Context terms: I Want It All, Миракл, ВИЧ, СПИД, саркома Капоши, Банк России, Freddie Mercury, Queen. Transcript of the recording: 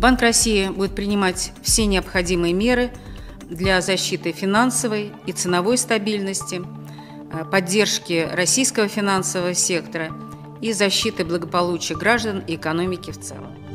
Банк России будет принимать все необходимые меры для защиты финансовой и ценовой стабильности, поддержки российского финансового сектора и защиты благополучия граждан и экономики в целом.